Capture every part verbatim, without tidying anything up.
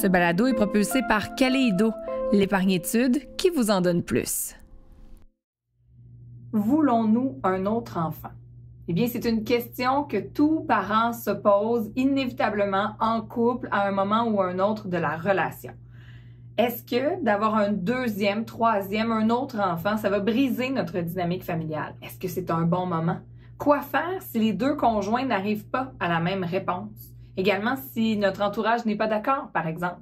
Ce balado est propulsé par Kaleido, l'épargne-étude qui vous en donne plus. Voulons-nous un autre enfant? Eh bien, c'est une question que tout parent se pose inévitablement en couple à un moment ou un autre de la relation. Est-ce que d'avoir un deuxième, troisième, un autre enfant, ça va briser notre dynamique familiale? Est-ce que c'est un bon moment? Quoi faire si les deux conjoints n'arrivent pas à la même réponse? Également, si notre entourage n'est pas d'accord, par exemple.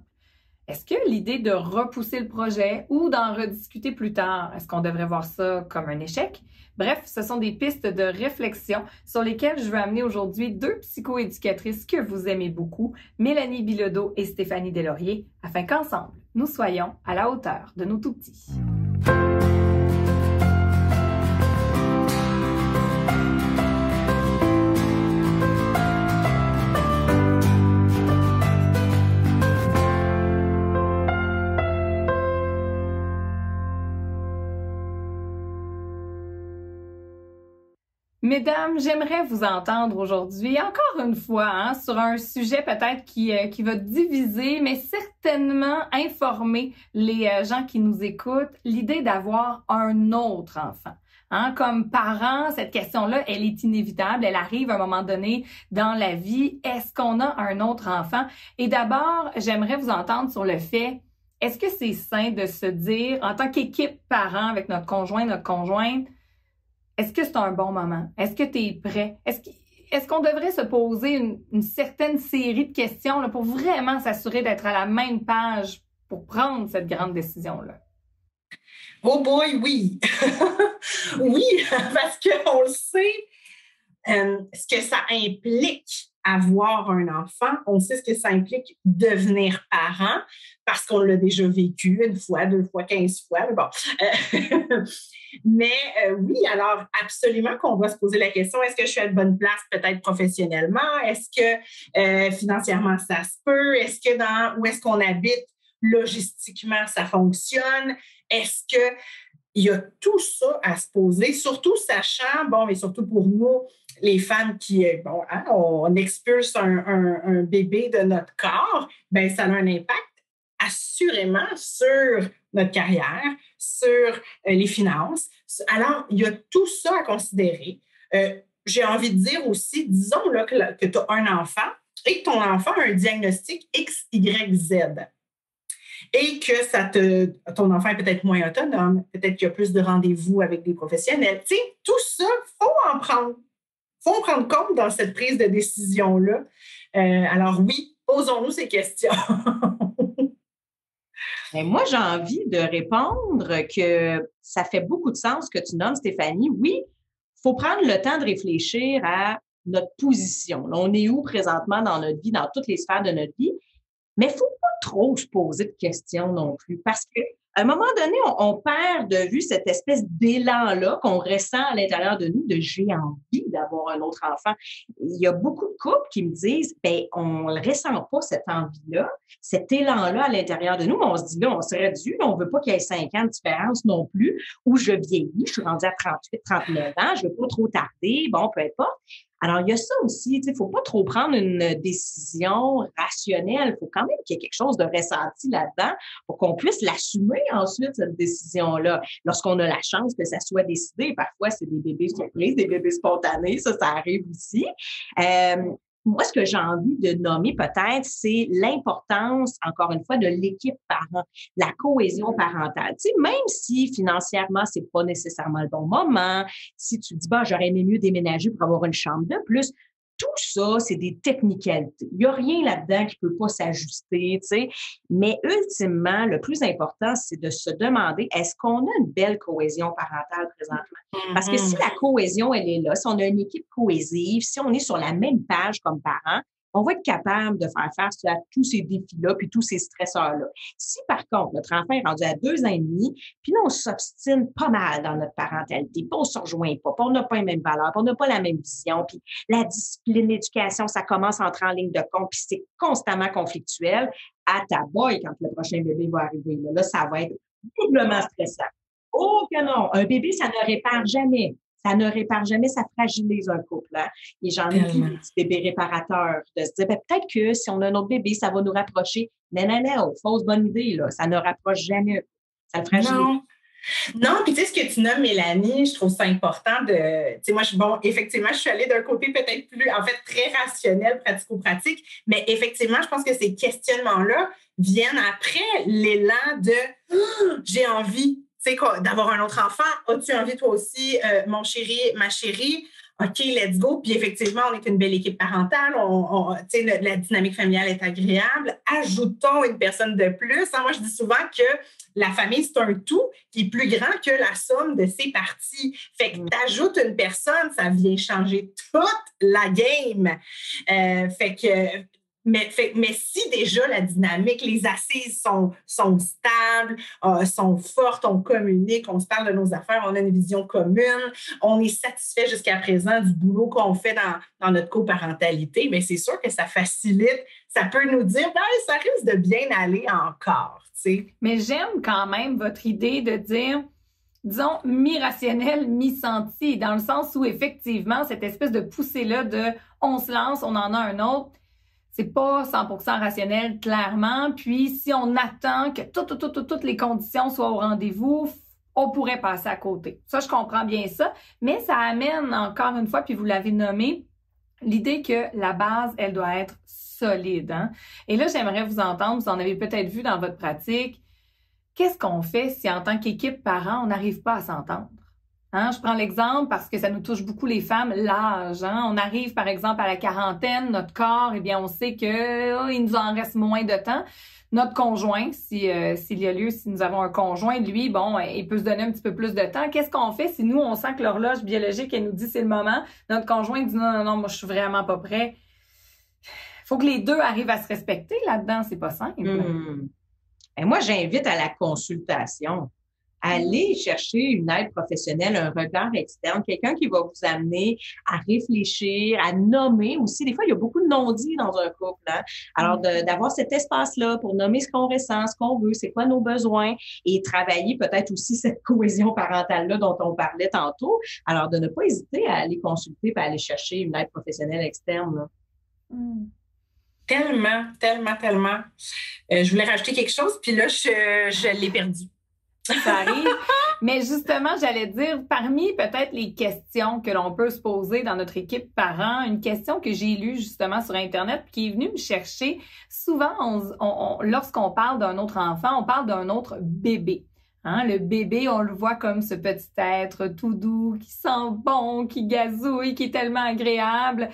Est-ce que l'idée de repousser le projet ou d'en rediscuter plus tard, est-ce qu'on devrait voir ça comme un échec? Bref, ce sont des pistes de réflexion sur lesquelles je veux amener aujourd'hui deux psychoéducatrices que vous aimez beaucoup, Mélanie Bilodeau et Stéphanie Deslauriers, afin qu'ensemble, nous soyons à la hauteur de nos tout-petits. Mesdames, j'aimerais vous entendre aujourd'hui, encore une fois, hein, sur un sujet peut-être qui, euh, qui va diviser, mais certainement informer les euh, gens qui nous écoutent, l'idée d'avoir un autre enfant. Hein, comme parents, cette question-là, elle est inévitable, elle arrive à un moment donné dans la vie. Est-ce qu'on a un autre enfant? Et d'abord, j'aimerais vous entendre sur le fait, est-ce que c'est sain de se dire, en tant qu'équipe parents avec notre conjoint, notre conjointe, est-ce que c'est un bon moment? Est-ce que tu es prêt? Est-ce qu'on devrait se poser une, une certaine série de questions là, pour vraiment s'assurer d'être à la même page pour prendre cette grande décision-là? Oh boy, oui! Oui, parce qu'on le sait, euh, ce que ça implique avoir un enfant, on sait ce que ça implique devenir parent parce qu'on l'a déjà vécu une fois, deux fois, quinze fois. Mais, bon. euh, mais euh, oui, alors absolument qu'on va se poser la question, est-ce que je suis à la bonne place peut-être professionnellement? Est-ce que euh, financièrement ça se peut? Est-ce que dans où est-ce qu'on habite logistiquement ça fonctionne? Est-ce que... Il y a tout ça à se poser, surtout sachant, bon, mais surtout pour nous, les femmes qui, bon, hein, on expulse un, un, un bébé de notre corps, bien, ça a un impact assurément sur notre carrière, sur euh, les finances. Alors, il y a tout ça à considérer. Euh, j'ai envie de dire aussi, disons là, que, que tu as un enfant et que ton enfant a un diagnostic X Y Z. Et que ça te, ton enfant est peut-être moins autonome, peut-être qu'il y a plus de rendez-vous avec des professionnels. Tu sais, tout ça, il faut en prendre. Il faut en prendre compte dans cette prise de décision-là. Euh, alors oui, posons-nous ces questions. Mais moi, j'ai envie de répondre que ça fait beaucoup de sens ce que tu nommes, Stéphanie. Oui, il faut prendre le temps de réfléchir à notre position. Là, on est où présentement dans notre vie, dans toutes les sphères de notre vie? Mais il ne faut pas trop se poser de questions non plus parce qu'à un moment donné, on, on perd de vue cette espèce d'élan-là qu'on ressent à l'intérieur de nous de « j'ai envie d'avoir un autre enfant ». Il y a beaucoup de couples qui me disent « bien, on ne ressent pas cette envie-là, cet élan-là à l'intérieur de nous ». On se dit « là, on serait dû, on ne veut pas qu'il y ait cinq ans de différence non plus, ou je vieillis, je suis rendue à trente-huit, trente-neuf ans, je ne veux pas trop tarder, bon, peu importe ». Alors, il y a ça aussi, il ne faut pas trop prendre une décision rationnelle. Il faut quand même qu'il y ait quelque chose de ressenti là-dedans pour qu'on puisse l'assumer ensuite, cette décision-là. Lorsqu'on a la chance que ça soit décidé, parfois, c'est des bébés surprises, des bébés spontanés, ça, ça arrive aussi. Euh, moi, ce que j'ai envie de nommer peut-être, c'est l'importance, encore une fois, de l'équipe parent, la cohésion parentale. Tu sais, même si financièrement, c'est pas nécessairement le bon moment, si tu dis, bah, j'aurais aimé mieux déménager pour avoir une chambre de plus, tout ça, c'est des technicalités. Il n'y a rien là-dedans qui ne peut pas s'ajuster, tu sais. Mais ultimement, le plus important, c'est de se demander, est-ce qu'on a une belle cohésion parentale présentement? Parce que si la cohésion, elle est là, si on a une équipe cohésive, si on est sur la même page comme parents, on va être capable de faire face à tous ces défis-là puis tous ces stresseurs-là. Si, par contre, notre enfant est rendu à deux ans et demi, puis là, on s'obstine pas mal dans notre parentalité, puis on ne se rejoint pas, puis on n'a pas les mêmes valeurs, puis on n'a pas la même vision, puis la discipline, l'éducation, ça commence à entrer en ligne de compte, puis c'est constamment conflictuel, à ta boy, quand le prochain bébé va arriver, là, là ça va être doublement stressant. Oh que non! Un bébé, ça ne répare jamais. ça ne répare jamais, ça fragilise un couple. Hein? Et j'en ai vu des petits bébés réparateurs, de se dire, ben, peut-être que si on a notre bébé, ça va nous rapprocher. Non, non, non, fausse bonne idée, là. Ça ne rapproche jamais. Ça le fragilise. Non. Non, puis tu sais, ce que tu nommes, Mélanie, je trouve ça important de... Tu sais, moi, je, bon, effectivement, je suis allée d'un côté peut-être plus, en fait, très rationnel, pratico-pratique, mais effectivement, je pense que ces questionnements-là viennent après l'élan de oh, « j'ai envie », tu sais, d'avoir un autre enfant. « As-tu envie, toi aussi, euh, mon chéri, ma chérie? » OK, let's go. Puis effectivement, on est une belle équipe parentale. On, on, tu sais, le, la dynamique familiale est agréable. Ajoutons une personne de plus. Hein? Moi, je dis souvent que la famille, c'est un tout qui est plus grand que la somme de ses parties. Fait que t'ajoutes une personne, ça vient changer toute la game. Euh, fait que... Mais, fait, mais si déjà la dynamique, les assises sont, sont stables, euh, sont fortes, on communique, on se parle de nos affaires, on a une vision commune, on est satisfait jusqu'à présent du boulot qu'on fait dans, dans notre coparentalité, mais c'est sûr que ça facilite, ça peut nous dire ben, ça risque de bien aller encore. Tu sais. Mais j'aime quand même votre idée de dire, disons, mi-rationnel, mi-senti, dans le sens où effectivement, cette espèce de poussée-là de on se lance, on en a un autre. C'est pas cent pour cent rationnel, clairement. Puis, si on attend que tout, tout, tout, tout, toutes les conditions soient au rendez-vous, on pourrait passer à côté. Ça, je comprends bien ça. Mais ça amène, encore une fois, puis vous l'avez nommé, l'idée que la base, elle doit être solide. Hein? Et là, j'aimerais vous entendre, vous en avez peut-être vu dans votre pratique, qu'est-ce qu'on fait si, en tant qu'équipe parent, on n'arrive pas à s'entendre? Hein, je prends l'exemple parce que ça nous touche beaucoup les femmes, l'âge. Hein? On arrive, par exemple, à la quarantaine, notre corps, eh bien, on sait que oh, il nous en reste moins de temps. Notre conjoint, si, euh, s'il y a lieu, si nous avons un conjoint, lui, bon, il peut se donner un petit peu plus de temps. Qu'est-ce qu'on fait si nous, on sent que l'horloge biologique, elle nous dit c'est le moment, notre conjoint dit non, non, non, moi, je suis vraiment pas prêt. Faut que les deux arrivent à se respecter là-dedans, c'est pas simple. Mmh. Et moi, j'invite à la consultation. Allez chercher une aide professionnelle, un regard externe, quelqu'un qui va vous amener à réfléchir, à nommer aussi. Des fois, il y a beaucoup de non-dits dans un couple. Hein? Alors, de, d'avoir cet espace-là pour nommer ce qu'on ressent, ce qu'on veut, c'est quoi nos besoins et travailler peut-être aussi cette cohésion parentale-là dont on parlait tantôt. Alors, de ne pas hésiter à aller consulter et à aller chercher une aide professionnelle externe. Là. Mm. Tellement, tellement, tellement. Euh, je voulais rajouter quelque chose, puis là, je, je l'ai perdu. Ça arrive. Mais justement, j'allais dire, parmi peut-être les questions que l'on peut se poser dans notre équipe parents, une question que j'ai lue justement sur Internet qui est venue me chercher. Souvent, on, on, on, lorsqu'on parle d'un autre enfant, on parle d'un autre bébé. Hein? Le bébé, on le voit comme ce petit être tout doux, qui sent bon, qui gazouille, qui est tellement agréable.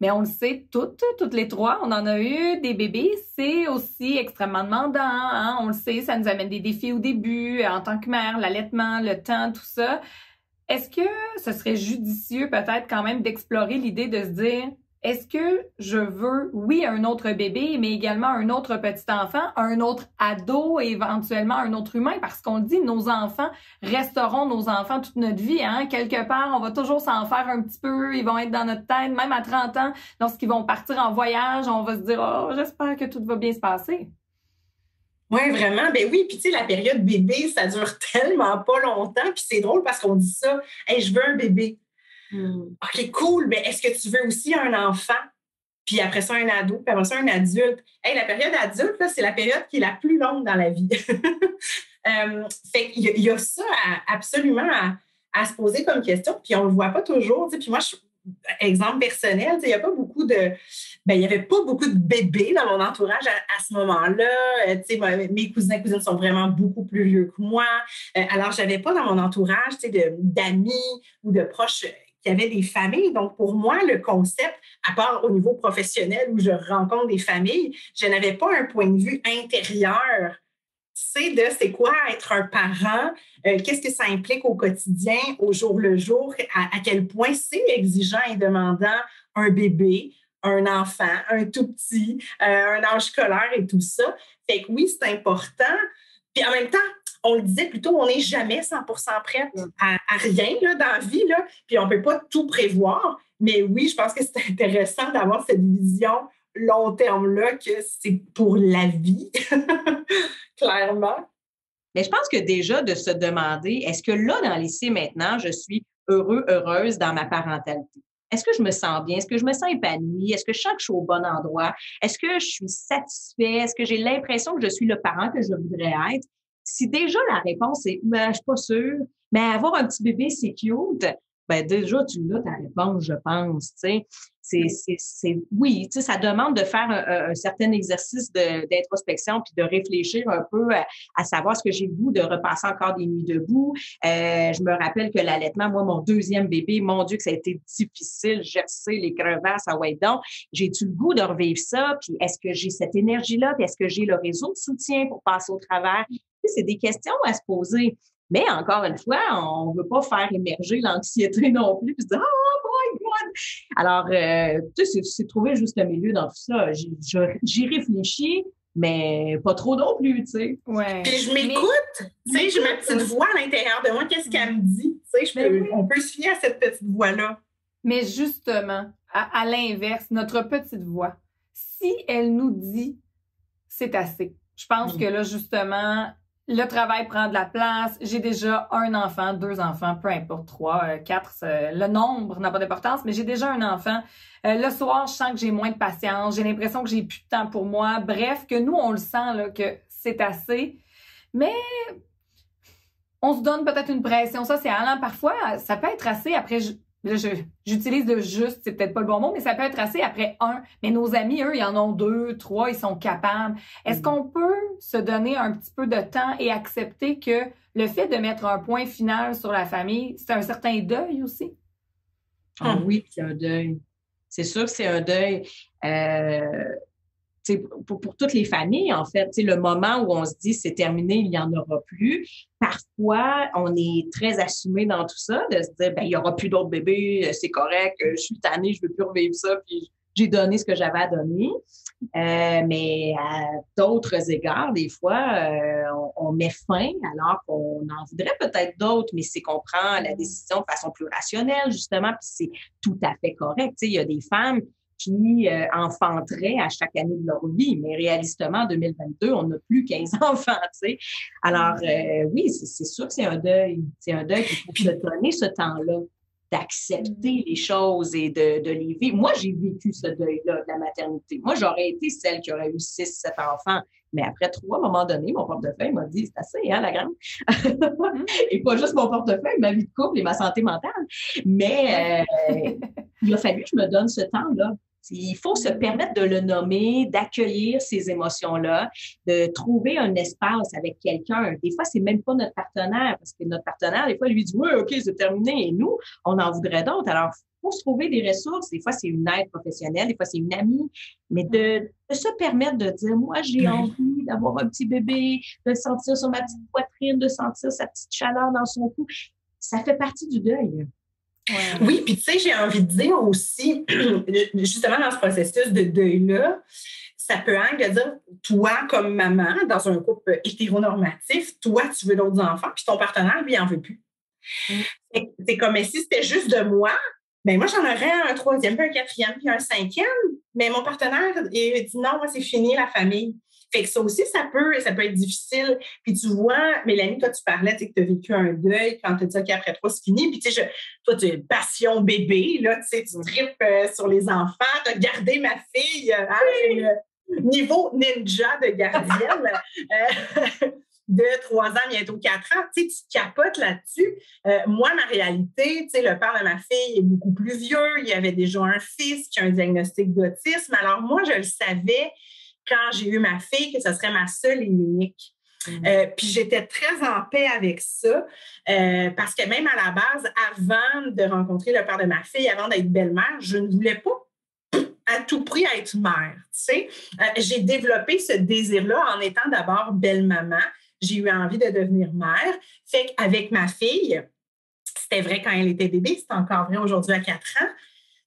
Mais on le sait toutes, toutes les trois, on en a eu des bébés, c'est aussi extrêmement demandant, hein? On le sait, ça nous amène des défis au début, en tant que mère, l'allaitement, le temps, tout ça. Est-ce que ce serait judicieux peut-être quand même d'explorer l'idée de se dire, est-ce que je veux, oui, un autre bébé, mais également un autre petit enfant, un autre ado et éventuellement un autre humain? Parce qu'on le dit, nos enfants resteront nos enfants toute notre vie. Hein? Quelque part, on va toujours s'en faire un petit peu. Ils vont être dans notre tête, même à trente ans. Lorsqu'ils vont partir en voyage, on va se dire « Oh, j'espère que tout va bien se passer. » Oui, vraiment. Ben oui, puis tu sais, la période bébé, ça dure tellement pas longtemps. Puis c'est drôle parce qu'on dit ça « Hey, je veux un bébé. » OK, cool, mais est-ce que tu veux aussi un enfant, puis après ça un ado, puis après ça un adulte? Hey, la période adulte, là, c'est la période qui est la plus longue dans la vie. um, fait qu'il y a, il y a ça à, absolument à, à se poser comme question, puis on le voit pas toujours. Puis moi, je, exemple personnel, il n'y a pas beaucoup de... Ben, il n'y avait pas beaucoup de bébés dans mon entourage à, à ce moment-là. T'sais, ben, mes cousins et cousines sont vraiment beaucoup plus vieux que moi. Euh, alors, je n'avais pas dans mon entourage de, d'amis ou de proches... Il y avait des familles. Donc, pour moi, le concept, à part au niveau professionnel où je rencontre des familles, je n'avais pas un point de vue intérieur. C'est de c'est quoi être un parent, euh, qu'est-ce que ça implique au quotidien, au jour le jour, à, à quel point c'est exigeant et demandant un bébé, un enfant, un tout petit, euh, un âge scolaire et tout ça. Fait que oui, c'est important. Puis en même temps, on le disait plutôt, on n'est jamais cent pour cent prête à, à rien là, dans la vie, là, puis on ne peut pas tout prévoir. Mais oui, je pense que c'est intéressant d'avoir cette vision long terme-là que c'est pour la vie, clairement. Mais je pense que déjà de se demander, est-ce que là, dans l'ici et maintenant, je suis heureux, heureuse dans ma parentalité? Est-ce que je me sens bien? Est-ce que je me sens épanouie? Est-ce que je sens que je suis au bon endroit? Est-ce que je suis satisfaite? Est-ce que j'ai l'impression que je suis le parent que je voudrais être? Si déjà la réponse est « ben, je suis pas sûre, mais avoir un petit bébé, c'est cute », ben déjà, tu l'as ta réponse, je pense, tu sais. C'est, c'est, c'est, oui, tu sais, ça demande de faire un, un certain exercice de, d'introspection puis de réfléchir un peu à, à savoir ce que j'ai le goût de repasser encore des nuits debout. Euh, je me rappelle que l'allaitement, moi, mon deuxième bébé, mon Dieu, que ça a été difficile, gercer les crevasses à Ouédon. J'ai-tu le goût de revivre ça? Puis est-ce que j'ai cette énergie-là? Puis est-ce que j'ai le réseau de soutien pour passer au travers? Tu sais, c'est des questions à se poser. Mais encore une fois, on ne veut pas faire émerger l'anxiété non plus puis se dire « oh my God! » Alors, euh, tu sais, c'est, c'est trouver juste le milieu dans tout ça. J'y, j'y réfléchis, mais pas trop non plus, tu sais. Ouais. Puis je m'écoute, mais... tu sais, j'ai ma petite voix à l'intérieur de moi, qu'est-ce qu'elle me dit? Tu sais, je peux, oui. On peut se fier à cette petite voix-là. Mais justement, à, à l'inverse, notre petite voix, si elle nous dit « c'est assez », je pense mmh. que là, justement... Le travail prend de la place. J'ai déjà un enfant, deux enfants, peu importe, trois, quatre. Le nombre n'a pas d'importance, mais j'ai déjà un enfant. Le soir, je sens que j'ai moins de patience. J'ai l'impression que j'ai plus de temps pour moi. Bref, que nous, on le sent, là, que c'est assez. Mais on se donne peut-être une pression. Ça, c'est allant. Parfois, ça peut être assez après... Je... Là, je, j'utilise le juste, c'est peut-être pas le bon mot, mais ça peut être assez après un. Mais nos amis, eux, ils en ont deux, trois, ils sont capables. Est-ce mmh. qu'on peut se donner un petit peu de temps et accepter que le fait de mettre un point final sur la famille, c'est un certain deuil aussi? Ah hum. oui, c'est un deuil. C'est sûr que c'est un deuil. Euh... Pour, pour toutes les familles, en fait, le moment où on se dit c'est terminé, il n'y en aura plus, parfois, on est très assumé dans tout ça, de se dire ben il n'y aura plus d'autres bébés, c'est correct, je suis tannée, je ne veux plus revivre ça, puis j'ai donné ce que j'avais à donner. Euh, mais à d'autres égards, des fois, euh, on, on met fin alors qu'on en voudrait peut-être d'autres, mais c'est qu'on prend la décision de façon plus rationnelle, justement, puis c'est tout à fait correct. Il y a des femmes qui euh, enfanteraient à chaque année de leur vie. Mais réalistement, en deux mille vingt-deux, on n'a plus quinze enfants, tu sais. Alors, euh, oui, c'est, c'est sûr que c'est un deuil. C'est un deuil qu'il faut se donner ce temps-là, d'accepter les choses et de, de les vivre. Moi, j'ai vécu ce deuil-là de la maternité. Moi, j'aurais été celle qui aurait eu six, sept enfants. Mais après trois, à un moment donné, mon portefeuille m'a dit « c'est assez, hein, la grande? » Et pas juste mon portefeuille, ma vie de couple et ma santé mentale. Mais euh, il a fallu que je me donne ce temps-là. Il faut se permettre de le nommer, d'accueillir ces émotions-là, de trouver un espace avec quelqu'un. Des fois, c'est même pas notre partenaire, parce que notre partenaire, des fois, lui dit « oui, OK, c'est terminé. » Et nous, on en voudrait d'autres. Alors, il faut se trouver des ressources. Des fois, c'est une aide professionnelle, des fois, c'est une amie. Mais de, de se permettre de dire « moi, j'ai envie d'avoir un petit bébé, de le sentir sur ma petite poitrine, de sentir sa petite chaleur dans son cou. » Ça fait partie du deuil. Ouais. Oui, puis tu sais, j'ai envie de dire aussi, justement dans ce processus de deuil-là, ça peut être de dire, toi comme maman, dans un couple hétéronormatif, toi tu veux d'autres enfants, puis ton partenaire, lui, il n'en veut plus. Mm. C'est comme, si c'était juste de moi, bien moi j'en aurais un troisième, puis un quatrième, puis un cinquième, mais mon partenaire, il dit non, moi c'est fini la famille. Fait que ça aussi, ça peut, ça peut être difficile. Puis tu vois, Mélanie, toi, tu parlais, tu sais, que tu as vécu un deuil quand tu as dit OK, après trois, c'est fini. Puis tu sais, je, toi, tu as une passion bébé, là, tu sais, tu tripes euh, sur les enfants, tu as gardé ma fille, euh, hein, euh, niveau ninja de gardienne euh, de trois ans, bientôt quatre ans. Tu sais, tu capotes là-dessus. Euh, moi, ma réalité, tu sais, le père de ma fille est beaucoup plus vieux. Il y avait déjà un fils qui a un diagnostic d'autisme. Alors moi, je le savais quand j'ai eu ma fille, que ce serait ma seule et unique. Mmh. Euh, puis j'étais très en paix avec ça, euh, parce que même à la base, avant de rencontrer le père de ma fille, avant d'être belle-mère, je ne voulais pas à tout prix être mère. Tu sais? Euh, j'ai développé ce désir-là en étant d'abord belle-maman. J'ai eu envie de devenir mère. Fait qu'avec ma fille, c'était vrai quand elle était bébé, c'est encore vrai aujourd'hui à quatre ans,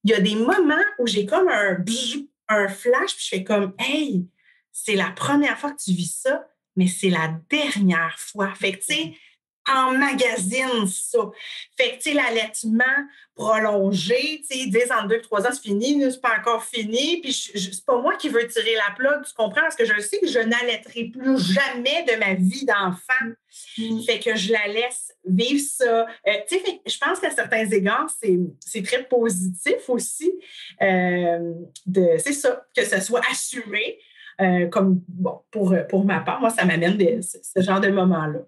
il y a des moments où j'ai comme un bijou, un flash, puis je fais comme « Hey, c'est la première fois que tu vis ça, mais c'est la dernière fois. » Fait que, tu sais, emmagasine ça. Fait que, tu sais, l'allaitement prolongé, tu sais, ils disent entre deux et trois ans, c'est fini, c'est pas encore fini, puis je, je, c'est pas moi qui veux tirer la plaque, tu comprends? Parce que je sais que je n'allaiterai plus jamais de ma vie d'enfant. Mm. Fait que je la laisse vivre ça. Euh, tu sais, je pense qu'à certains égards, c'est, c'est très positif aussi. Euh, de, c'est ça, que ce soit assuré. Euh, comme, bon, pour, pour ma part, moi, ça m'amène des, ce, ce genre de moment-là.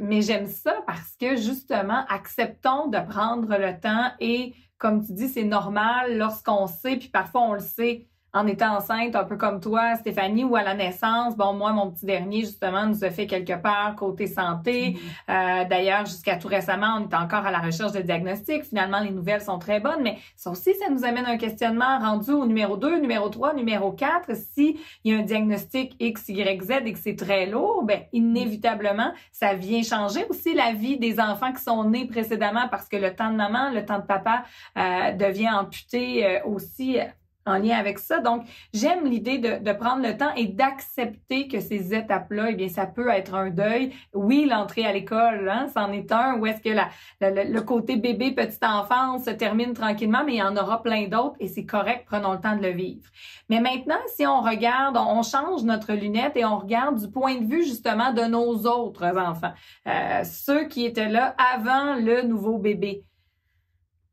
Mais j'aime ça parce que, justement, acceptons de prendre le temps et, comme tu dis, c'est normal lorsqu'on sait, puis parfois on le sait en étant enceinte, un peu comme toi, Stéphanie, ou à la naissance. Bon, moi, mon petit dernier, justement, nous a fait quelque part côté santé. Mmh. Euh, d'ailleurs, jusqu'à tout récemment, on était encore à la recherche de diagnostics. Finalement, les nouvelles sont très bonnes, mais ça aussi, ça nous amène à un questionnement rendu au numéro deux, numéro trois, numéro quatre. S'il y a un diagnostic X, Y, Z et que c'est très lourd, bien, inévitablement, ça vient changer aussi la vie des enfants qui sont nés précédemment parce que le temps de maman, le temps de papa euh, devient amputé euh, aussi en lien avec ça. Donc, j'aime l'idée de, de prendre le temps et d'accepter que ces étapes-là, eh bien, ça peut être un deuil. Oui, l'entrée à l'école, hein, c'en est un, où est-ce que la, la, le côté bébé, petite enfance se termine tranquillement, mais il y en aura plein d'autres et c'est correct, prenons le temps de le vivre. Mais maintenant, si on regarde, on, on change notre lunette et on regarde du point de vue, justement, de nos autres enfants, euh, ceux qui étaient là avant le nouveau bébé.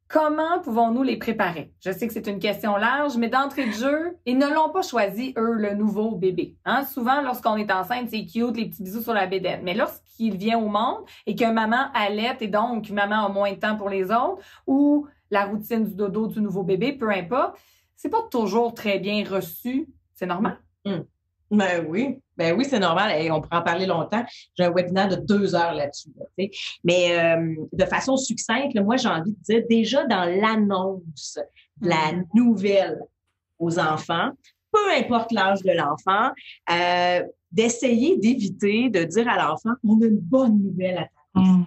Comment pouvons-nous les préparer? Je sais que c'est une question large, mais d'entrée de jeu, ils ne l'ont pas choisi, eux, le nouveau bébé. Hein? Souvent, lorsqu'on est enceinte, c'est cute, les petits bisous sur la bédaine. Mais lorsqu'il vient au monde et que maman allaite et donc maman a moins de temps pour les autres ou la routine du dodo du nouveau bébé, peu importe, c'est pas toujours très bien reçu. C'est normal? Mmh. Ben oui, ben oui, c'est normal. Et on pourrait en parler longtemps. J'ai un webinaire de deux heures là-dessus. Là, Mais euh, de façon succincte, là, moi, j'ai envie de dire, déjà dans l'annonce de la nouvelle aux enfants, peu importe l'âge de l'enfant, euh, d'essayer d'éviter de dire à l'enfant « on a une bonne nouvelle à ta place. Mm. »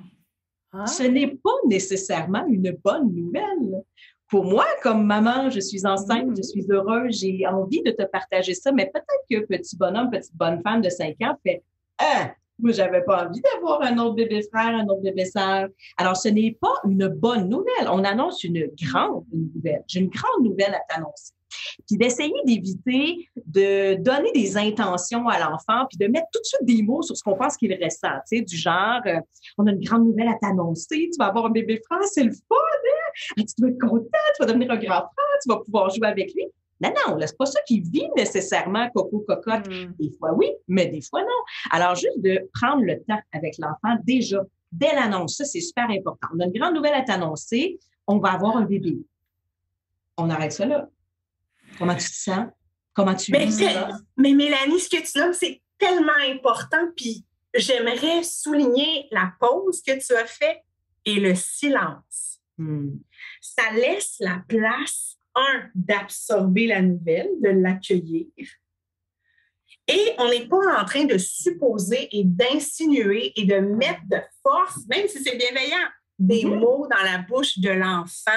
hein? Ce n'est pas nécessairement une bonne nouvelle. Pour moi, comme maman, je suis enceinte, mmh. je suis heureuse, j'ai envie de te partager ça, mais peut-être que petit bonhomme, petite bonne femme de cinq ans fait « Ah, moi, j'avais pas envie d'avoir un autre bébé frère, un autre bébé sœur. » Alors, ce n'est pas une bonne nouvelle. On annonce une grande nouvelle. J'ai une grande nouvelle à t'annoncer. Puis d'essayer d'éviter de donner des intentions à l'enfant puis de mettre tout de suite des mots sur ce qu'on pense qu'il ressent, tu sais, du genre euh, « on a une grande nouvelle à t'annoncer, tu vas avoir un bébé frère, c'est le fun, hein? Tu vas être content, tu vas devenir un grand frère, tu vas pouvoir jouer avec lui. » Non, non, là, c'est pas ça qui vit nécessairement coco-cocotte. Mm. Des fois oui, mais des fois non. Alors juste de prendre le temps avec l'enfant déjà, dès l'annonce, ça c'est super important. « On a une grande nouvelle à t'annoncer, on va avoir un bébé. » On arrête ça là. Comment tu te sens? Comment tu mais, vis ça? Mais Mélanie, ce que tu nommes, c'est tellement important. Puis j'aimerais souligner la pause que tu as faite et le silence. Mm. Ça laisse la place, un, d'absorber la nouvelle, de l'accueillir. Et on n'est pas en train de supposer et d'insinuer et de mettre de force, même si c'est bienveillant, des mm. mots dans la bouche de l'enfant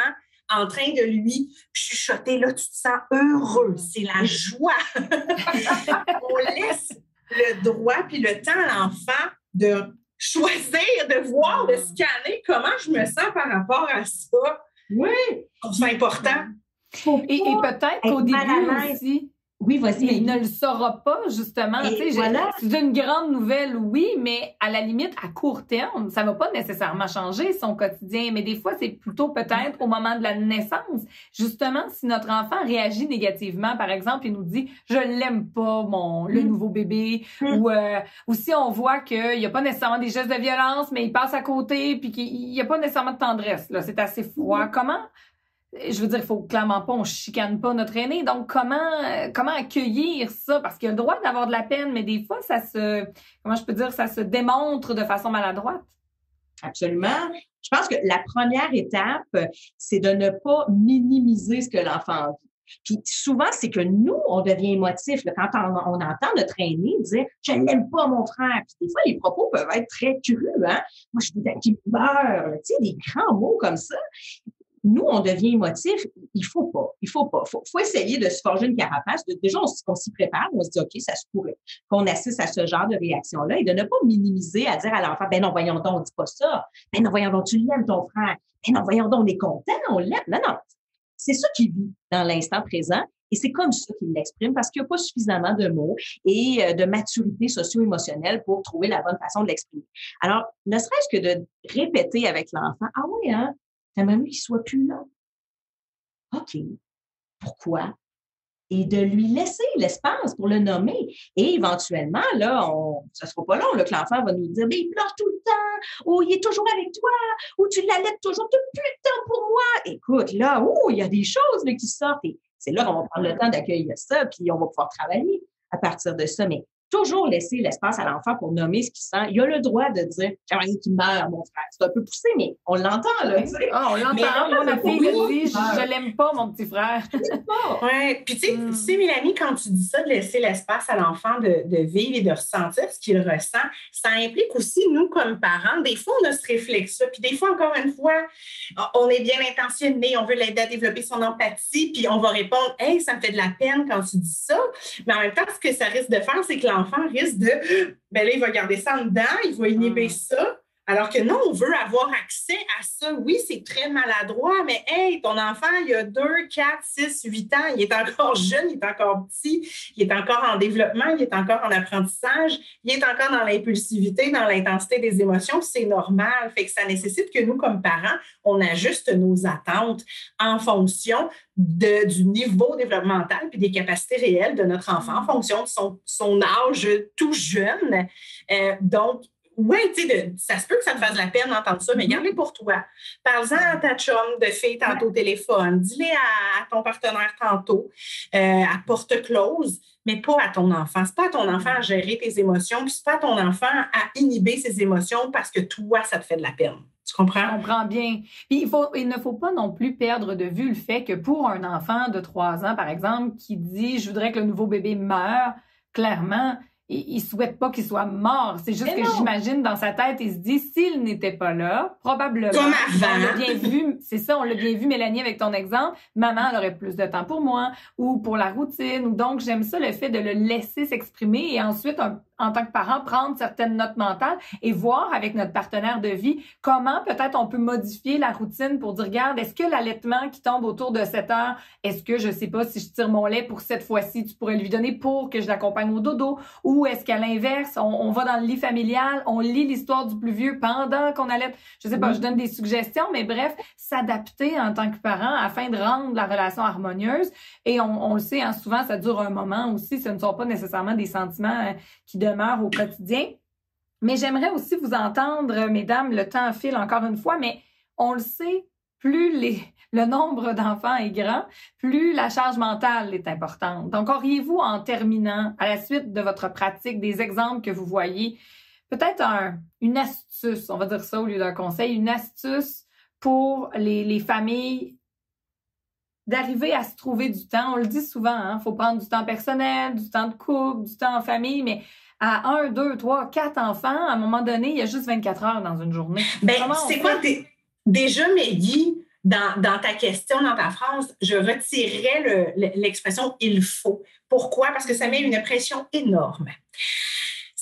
en train de lui chuchoter, là, tu te sens heureux, c'est la joie. On laisse le droit puis le temps à l'enfant de choisir, de voir, de scanner comment je me sens par rapport à ça. Oui, c'est important. Et, et peut-être qu'au début aussi... Oui, voici. Il ne le saura pas, justement. Voilà. C'est une grande nouvelle, oui, mais à la limite, à court terme, ça ne va pas nécessairement changer son quotidien. Mais des fois, c'est plutôt peut-être au moment de la naissance. Justement, si notre enfant réagit négativement, par exemple, il nous dit « je l'aime pas, mon le nouveau bébé mm. », ou, euh, ou si on voit qu'il n'y a pas nécessairement des gestes de violence, mais il passe à côté, puis qu'il n'y a pas nécessairement de tendresse. Là, c'est assez froid. Mm. Comment... Je veux dire, il faut clairement pas, on ne chicane pas notre aîné. Donc, comment, comment accueillir ça? Parce qu'il a le droit d'avoir de la peine, mais des fois, ça se, comment je peux dire, ça se démontre de façon maladroite. Absolument. Je pense que la première étape, c'est de ne pas minimiser ce que l'enfant vit. Puis souvent, c'est que nous, on devient émotif. Quand on, on entend notre aîné dire « je l'aime pas, mon frère », puis des fois, les propos peuvent être très crus. Hein? Moi, je voudrais qu'il meure. Tu sais, des grands mots comme ça. nous, on devient émotif, il faut pas, il faut pas. Il faut, faut essayer de se forger une carapace. De, déjà, on, on s'y prépare, on se dit, OK, ça se pourrait qu'on assiste à ce genre de réaction-là et de ne pas minimiser à dire à l'enfant, ben non, voyons donc, on dit pas ça. Ben non, voyons donc, tu l'aimes, ton frère. Ben non, voyons donc, on est content, on l'aime. Non, non. C'est ça qu'il vit dans l'instant présent. Et c'est comme ça qu'il l'exprime parce qu'il n'y a pas suffisamment de mots et de maturité socio-émotionnelle pour trouver la bonne façon de l'exprimer. Alors, ne serait-ce que de répéter avec l'enfant, « Ah oui, hein, t'aimerais mieux qu'il soit plus là. » OK. Pourquoi? Et de lui laisser l'espace pour le nommer. Et éventuellement, là, on, ça ne sera pas long là, que l'enfant va nous dire « Mais il pleure tout le temps! » ou « Il est toujours avec toi! » ou « Tu l'allaites toujours! »« T'as plus de temps pour moi! » Écoute, là, ouh, il y a des choses là, qui sortent. Et c'est là qu'on va prendre le temps d'accueillir ça, puis on va pouvoir travailler à partir de ça. Mais toujours laisser l'espace à l'enfant pour nommer ce qu'il sent. Il a le droit de dire « J'aimerais qu'il meure, mon frère. » C'est un peu poussé, mais on l'entend, là, tu sais. Ah, on l'entend. Mais là, là, ma fille dit « Je l'aime pas, mon petit frère. » Je l'aime pas. Oui. Puis, tu sais, mm. tu sais, Mélanie, quand tu dis ça, de laisser l'espace à l'enfant de, de vivre et de ressentir ce qu'il ressent, ça implique aussi, nous, comme parents, des fois, on a ce réflexe-là. Puis des fois, encore une fois, on est bien intentionné, on veut l'aider à développer son empathie, puis on va répondre « Hey, ça me fait de la peine quand tu dis ça. » Mais en même temps, ce que ça risque de faire, c'est que l'enfant L'enfant risque de, ben là, il va garder ça en dedans, il va inhiber ça. Alors que non, on veut avoir accès à ça. Oui, c'est très maladroit, mais hey, ton enfant, il a deux, quatre, six, huit ans, il est encore jeune, il est encore petit, il est encore en développement, il est encore en apprentissage, il est encore dans l'impulsivité, dans l'intensité des émotions, c'est normal. Fait que ça nécessite que nous, comme parents, on ajuste nos attentes en fonction de, du niveau développemental puis des capacités réelles de notre enfant, en fonction de son, son âge tout jeune. Euh, donc, oui, tu sais, ça se peut que ça te fasse la peine d'entendre ça, mais garde-les pour toi. Parle-en à ta chum de fille tantôt au téléphone. Dis-les à, à ton partenaire tantôt, euh, à porte close, mais pas à ton enfant. C'est pas à ton enfant à gérer tes émotions, puis c'est pas à ton enfant à inhiber ses émotions parce que toi, ça te fait de la peine. Tu comprends? Je comprends bien. Puis il, faut, il ne faut pas non plus perdre de vue le fait que pour un enfant de trois ans, par exemple, qui dit « Je voudrais que le nouveau bébé meure », clairement, il ne souhaite pas qu'il soit mort. C'est juste que j'imagine dans sa tête, il se dit, s'il n'était pas là, probablement, on l'a bien vu, c'est ça, on l'a bien vu, Mélanie, avec ton exemple, maman, elle aurait plus de temps pour moi ou pour la routine. Donc, j'aime ça, le fait de le laisser s'exprimer et ensuite, un, en tant que parent, prendre certaines notes mentales et voir avec notre partenaire de vie comment peut-être on peut modifier la routine pour dire, regarde, est-ce que l'allaitement qui tombe autour de sept heures, est-ce que je ne sais pas si je tire mon lait pour cette fois-ci, tu pourrais lui donner pour que je l'accompagne au dodo ou Ou est-ce qu'à l'inverse, on, on va dans le lit familial, on lit l'histoire du plus vieux pendant qu'on allait... Je sais pas, je donne des suggestions, mais bref, s'adapter en tant que parent afin de rendre la relation harmonieuse. Et on, on le sait, hein, souvent, ça dure un moment aussi. Ce ne sont pas nécessairement des sentiments qui demeurent au quotidien. Mais j'aimerais aussi vous entendre, mesdames, le temps file encore une fois, mais on le sait, plus les, le nombre d'enfants est grand, plus la charge mentale est importante. Donc, auriez-vous, en terminant, à la suite de votre pratique, des exemples que vous voyez, peut-être un, une astuce, on va dire ça au lieu d'un conseil, une astuce pour les, les familles d'arriver à se trouver du temps? On le dit souvent, hein, faut prendre du temps personnel, du temps de couple, du temps en famille, mais... à un, deux, trois, quatre enfants, à un moment donné, il y a juste vingt-quatre heures dans une journée. Ben, c'est quoi tes... Déjà, Meggie, dans, dans ta question, dans ta phrase, je retirerais le, l'expression « il faut ». Pourquoi? Parce que ça met une pression énorme.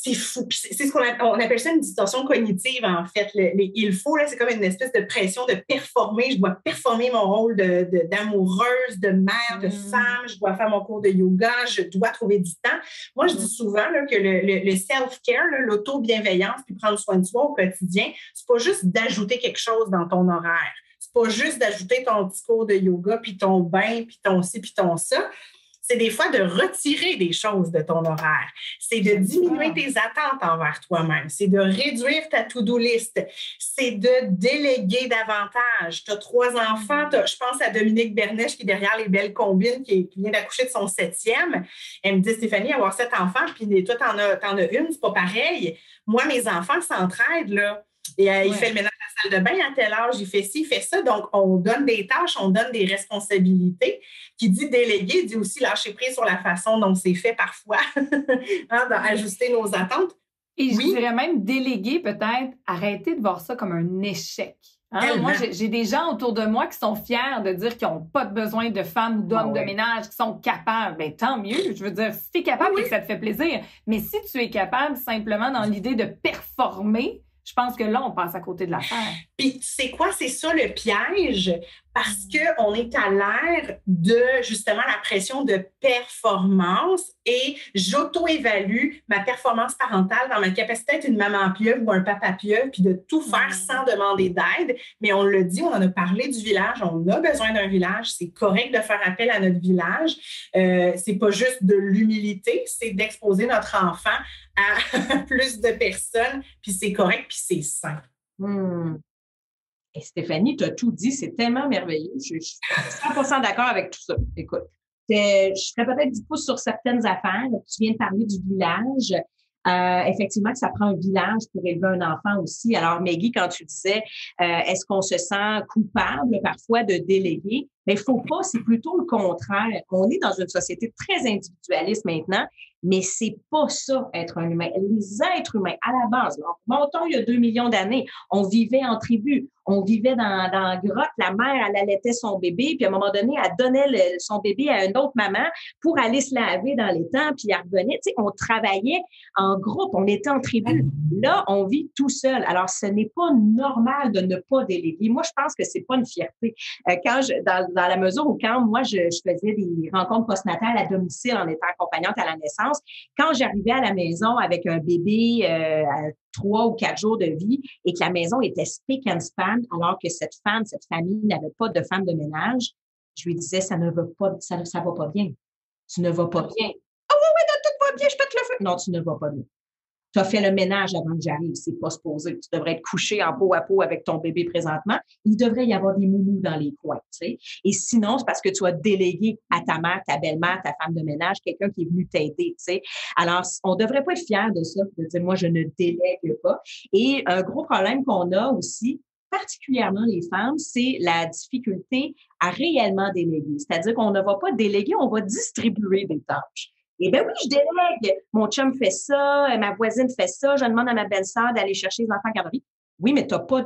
C'est fou. C'est ce qu'on a, on appelle ça une distorsion cognitive, en fait. Le, les, il faut, là, c'est comme une espèce de pression de performer. Je dois performer mon rôle de, de, d'amoureuse, de mère, de mmh. femme. Je dois faire mon cours de yoga. Je dois trouver du temps. Moi, je mmh. dis souvent là, que le, le, le self-care, là, l'auto-bienveillance, puis prendre soin de soi au quotidien, c'est pas juste d'ajouter quelque chose dans ton horaire. C'est pas juste d'ajouter ton petit cours de yoga, puis ton bain, puis ton ci, puis ton ça. C'est des fois de retirer des choses de ton horaire. C'est de diminuer tes attentes envers toi-même. C'est de réduire ta to-do list. C'est de déléguer davantage. Tu as trois enfants. T'as, je pense à Dominique Bernèche qui est derrière les belles combines, qui, est, qui vient d'accoucher de son septième. Elle me dit, Stéphanie, avoir sept enfants, puis toi, t'en as, t'en as une, c'est pas pareil. Moi, mes enfants s'entraident, là. Et euh, ouais. il fait le ménage à la salle de bain à tel âge, il fait ci, il fait ça. Donc, on donne des tâches, on donne des responsabilités. Qui dit déléguer, dit aussi lâcher prise sur la façon dont c'est fait parfois, hein, d'ajuster nos attentes. Et oui. Je dirais même déléguer peut-être, arrêter de voir ça comme un échec. Hein, moi, j'ai des gens autour de moi qui sont fiers de dire qu'ils n'ont pas besoin de femmes ou d'hommes ah, ouais. de ménage, qui sont capables. Bien, tant mieux. Je veux dire, si tu es capable, oui. et que ça te fait plaisir. Mais si tu es capable simplement dans l'idée de performer, je pense que là, on passe à côté de l'affaire. Puis, c'est quoi? C'est ça le piège? Parce qu'on est à l'ère de, justement, la pression de performance et j'auto-évalue ma performance parentale dans ma capacité d'être une maman pieuvre ou un papa pieuvre, puis de tout faire sans demander d'aide. Mais on le dit, on en a parlé du village, on a besoin d'un village, c'est correct de faire appel à notre village. Euh, c'est pas juste de l'humilité, c'est d'exposer notre enfant à plus de personnes, puis c'est correct, puis c'est sain. Mm. Et Stéphanie, tu as tout dit, c'est tellement merveilleux. Je, je suis cent pour cent d'accord avec tout ça. Écoute, je serais peut-être du coup sur certaines affaires. Tu viens de parler du village. Euh, effectivement, ça prend un village pour élever un enfant aussi. Alors, Meggie, quand tu disais, euh, est-ce qu'on se sent coupable parfois de déléguer? Mais il ne faut pas, c'est plutôt le contraire. On est dans une société très individualiste maintenant, mais c'est pas ça, être un humain. Les êtres humains, à la base, là, montons il y a deux millions d'années, on vivait en tribu, on vivait dans, dans la grotte, la mère, elle allaitait son bébé, puis à un moment donné, elle donnait le, son bébé à une autre maman pour aller se laver dans les temps, puis elle revenait. Tu sais, on travaillait en groupe, on était en tribu. Là, on vit tout seul. Alors, ce n'est pas normal de ne pas déléguer. Moi, je pense que c'est pas une fierté. Euh, quand je, dans Dans la mesure où quand moi, je, je faisais des rencontres postnatales à domicile en étant accompagnante à la naissance, quand j'arrivais à la maison avec un bébé euh, à trois ou quatre jours de vie et que la maison était spick and span, alors que cette femme, cette famille n'avait pas de femme de ménage, je lui disais, ça ne va pas, ça, ça va pas bien. Tu ne vas pas bien. Ah oui, oui, tout va bien, je pète le feu. Non, tu ne vas pas bien. Tu as fait le ménage avant que j'arrive, c'est pas supposé. Tu devrais être couché en peau à peau avec ton bébé présentement. Il devrait y avoir des moumous dans les coins, tu sais. Et sinon, c'est parce que tu as délégué à ta mère, ta belle-mère, ta femme de ménage, quelqu'un qui est venu t'aider, tu sais. Alors, on devrait pas être fier de ça, de dire, moi, je ne délègue pas. Et un gros problème qu'on a aussi, particulièrement les femmes, c'est la difficulté à réellement déléguer. C'est-à-dire qu'on ne va pas déléguer, on va distribuer des tâches. Eh bien oui, je délègue. Mon chum fait ça, ma voisine fait ça, je demande à ma belle-sœur d'aller chercher les enfants à garderie. Oui, mais tu n'as pas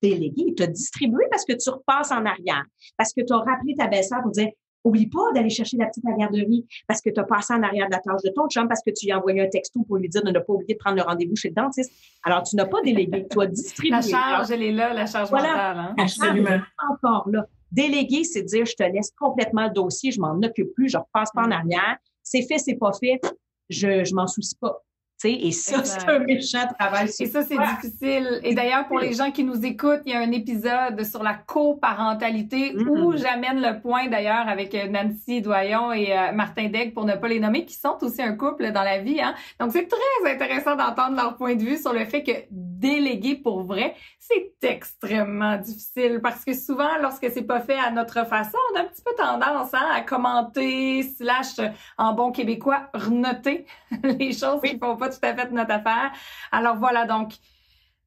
délégué, tu as distribué parce que tu repasses en arrière, parce que tu as rappelé ta belle-sœur pour dire « Oublie pas d'aller chercher la petite à la garderie » parce que tu as passé en arrière de la tâche de ton chum, parce que tu lui as envoyé un texto pour lui dire de ne pas oublier de prendre le rendez-vous chez le dentiste. Alors, tu n'as pas délégué, tu as distribué. La charge, elle est là, la charge voilà, mentale. Hein? Absolument. La charge est encore là. Déléguer, c'est dire « Je te laisse complètement le dossier, je m'en occupe plus, je ne repasse pas en arrière. » C'est fait, c'est pas fait, je, je m'en soucie pas. T'sais, et ça, c'est un méchant travail. Et ça, c'est difficile. Et d'ailleurs, pour les gens qui nous écoutent, il y a un épisode sur la coparentalité mm-hmm. où j'amène le point, d'ailleurs, avec Nancy Doyon et euh, Martin Degg, pour ne pas les nommer, qui sont aussi un couple dans la vie. Hein? Donc, c'est très intéressant d'entendre leur point de vue sur le fait que déléguer pour vrai, c'est extrêmement difficile parce que souvent, lorsque c'est pas fait à notre façon, on a un petit peu tendance hein, à commenter, slash, en bon québécois, renoter les choses oui. qui font pas tout à fait notre affaire. Alors voilà, donc,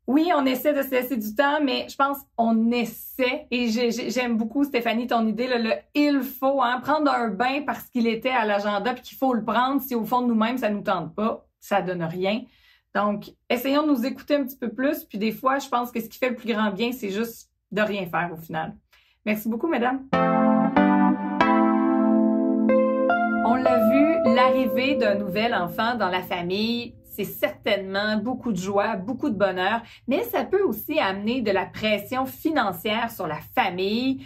oui, on essaie de se laisser du temps, mais je pense qu'on essaie, et j'aime beaucoup, Stéphanie, ton idée, là, le « il faut hein, », prendre un bain parce qu'il était à l'agenda puis qu'il faut le prendre, si au fond de nous-mêmes, ça ne nous tente pas, ça ne donne rien. Donc, essayons de nous écouter un petit peu plus, puis des fois, je pense que ce qui fait le plus grand bien, c'est juste de rien faire au final. Merci beaucoup, mesdames. On l'a vu, l'arrivée d'un nouvel enfant dans la famille, c'est certainement beaucoup de joie, beaucoup de bonheur, mais ça peut aussi amener de la pression financière sur la famille.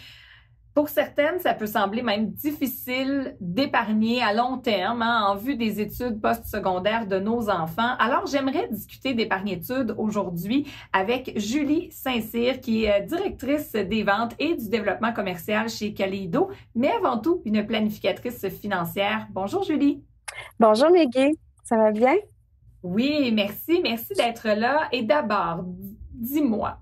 Pour certaines, ça peut sembler même difficile d'épargner à long terme hein, en vue des études postsecondaires de nos enfants. Alors, j'aimerais discuter d'épargne-études aujourd'hui avec Julie Saint-Cyr, qui est directrice des ventes et du développement commercial chez Kaleido, mais avant tout, une planificatrice financière. Bonjour, Julie. Bonjour, Meggie. Ça va bien? Oui, merci. Merci d'être là. Et d'abord, dis-moi,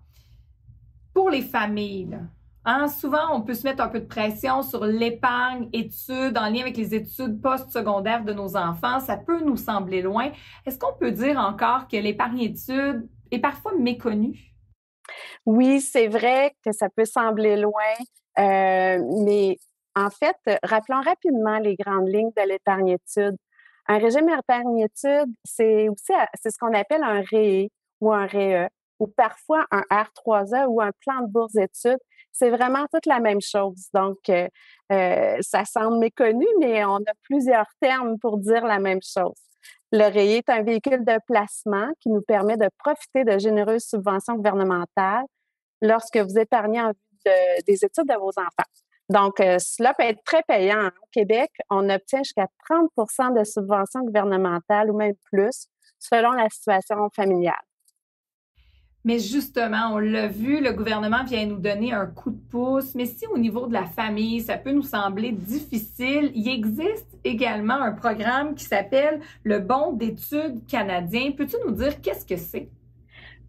pour les familles, là, Hein, souvent, on peut se mettre un peu de pression sur l'épargne, études, en lien avec les études post-secondaires de nos enfants. Ça peut nous sembler loin. Est-ce qu'on peut dire encore que l'épargne-études est parfois méconnue? Oui, c'est vrai que ça peut sembler loin, euh, mais en fait, rappelons rapidement les grandes lignes de l'épargne-études. Un régime épargne-études, c'est aussi c'est ce qu'on appelle un R E E ou un R E E. ou parfois un R trois A ou un plan de bourse d'études. C'est vraiment toute la même chose. Donc, euh, euh, ça semble méconnu, mais on a plusieurs termes pour dire la même chose. Le R E E E est un véhicule de placement qui nous permet de profiter de généreuses subventions gouvernementales lorsque vous épargnez en vue de, des études de vos enfants. Donc, euh, cela peut être très payant. Au Québec, on obtient jusqu'à trente pour cent de subventions gouvernementales ou même plus, selon la situation familiale. Mais justement, on l'a vu, le gouvernement vient nous donner un coup de pouce. Mais si au niveau de la famille, ça peut nous sembler difficile, il existe également un programme qui s'appelle le Bon d'études canadien. Peux-tu nous dire qu'est-ce que c'est?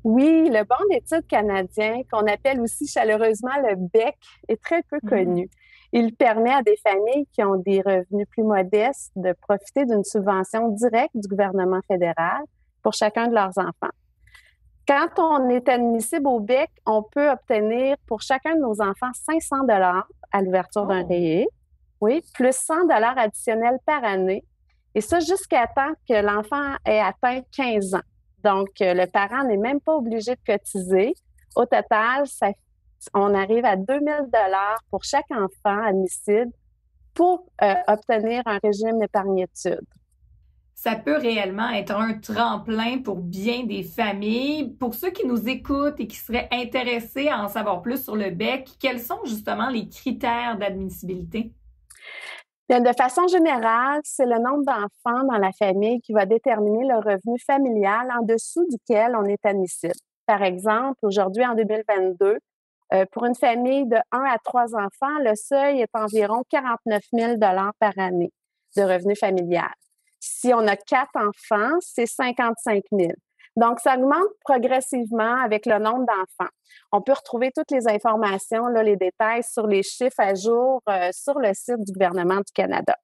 Oui, le Bon d'études canadien, qu'on appelle aussi chaleureusement le B E C, est très peu mmh. connu. Il permet à des familles qui ont des revenus plus modestes de profiter d'une subvention directe du gouvernement fédéral pour chacun de leurs enfants. Quand on est admissible au B E C, on peut obtenir pour chacun de nos enfants cinq cents dollars à l'ouverture oh. d'un R E E E, oui, plus cent dollars additionnels par année, et ça jusqu'à temps que l'enfant ait atteint quinze ans. Donc, le parent n'est même pas obligé de cotiser. Au total, ça, on arrive à deux mille dollars pour chaque enfant admissible pour euh, obtenir un régime d'épargne-études. Ça peut réellement être un tremplin pour bien des familles. Pour ceux qui nous écoutent et qui seraient intéressés à en savoir plus sur le B E C, quels sont justement les critères d'admissibilité? Bien, de façon générale, c'est le nombre d'enfants dans la famille qui va déterminer le revenu familial en dessous duquel on est admissible. Par exemple, aujourd'hui, en deux mille vingt-deux, euh, pour une famille de un à trois enfants, le seuil est environ quarante-neuf mille dollars par année de revenu familial. Si on a quatre enfants, c'est cinquante-cinq mille. Donc, ça augmente progressivement avec le nombre d'enfants. On peut retrouver toutes les informations, là, les détails sur les chiffres à jour euh, sur le site du gouvernement du Canada.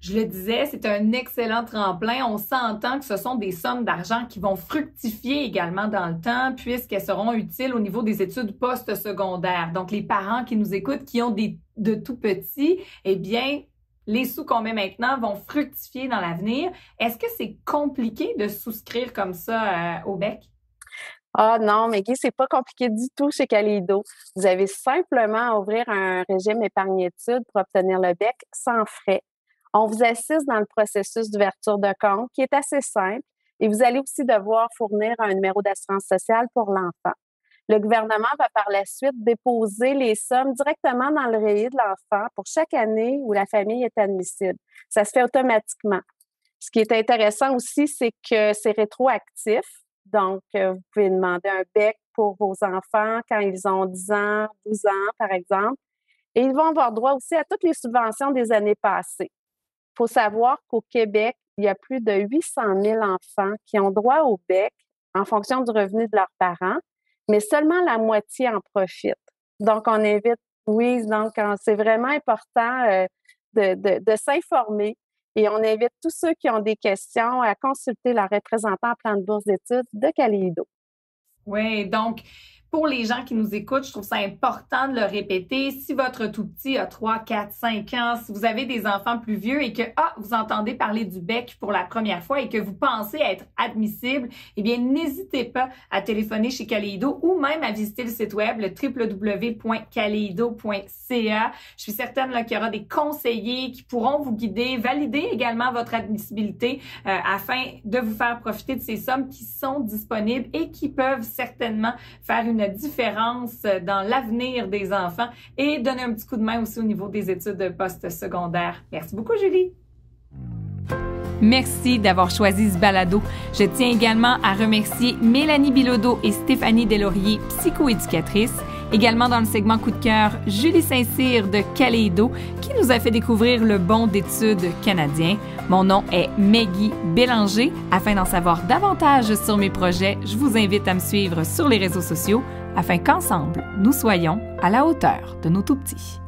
Je le disais, c'est un excellent tremplin. On s'entend que ce sont des sommes d'argent qui vont fructifier également dans le temps puisqu'elles seront utiles au niveau des études postsecondaires. Donc, les parents qui nous écoutent, qui ont des, de tout petits, eh bien, les sous qu'on met maintenant vont fructifier dans l'avenir. Est-ce que c'est compliqué de souscrire comme ça euh, au B E C? Ah non, Meggie, c'est pas compliqué du tout chez Kaleido. Vous avez simplement à ouvrir un régime épargne-études pour obtenir le B E C sans frais. On vous assiste dans le processus d'ouverture de compte qui est assez simple et vous allez aussi devoir fournir un numéro d'assurance sociale pour l'enfant. Le gouvernement va par la suite déposer les sommes directement dans le R E E E de l'enfant pour chaque année où la famille est admissible. Ça se fait automatiquement. Ce qui est intéressant aussi, c'est que c'est rétroactif. Donc, vous pouvez demander un B E C pour vos enfants quand ils ont dix ans, douze ans, par exemple. Et ils vont avoir droit aussi à toutes les subventions des années passées. Il faut savoir qu'au Québec, il y a plus de huit cent mille enfants qui ont droit au B E C en fonction du revenu de leurs parents, mais seulement la moitié en profite. Donc, on invite, oui, donc c'est vraiment important euh, de, de, de s'informer et on invite tous ceux qui ont des questions à consulter leur représentant en plan de bourse d'études de Kaleido. Oui, donc, pour les gens qui nous écoutent, je trouve ça important de le répéter. Si votre tout-petit a trois, quatre, cinq ans, si vous avez des enfants plus vieux et que ah, vous entendez parler du B E C pour la première fois et que vous pensez être admissible, eh bien, n'hésitez pas à téléphoner chez Kaleido ou même à visiter le site web, le w w w point kaleido point c a. Je suis certaine là, qu'il y aura des conseillers qui pourront vous guider, valider également votre admissibilité euh, afin de vous faire profiter de ces sommes qui sont disponibles et qui peuvent certainement faire une Une différence dans l'avenir des enfants et donner un petit coup de main aussi au niveau des études postsecondaires. Merci beaucoup, Julie. Merci d'avoir choisi ce balado. Je tiens également à remercier Mélanie Bilodeau et Stéphanie Deslauriers, psychoéducatrices. Également dans le segment Coup de cœur, Julie Saint-Cyr de Kaleido qui nous a fait découvrir le Bon d'études canadien. Mon nom est Meggie Bélanger. Afin d'en savoir davantage sur mes projets, je vous invite à me suivre sur les réseaux sociaux afin qu'ensemble, nous soyons à la hauteur de nos tout-petits.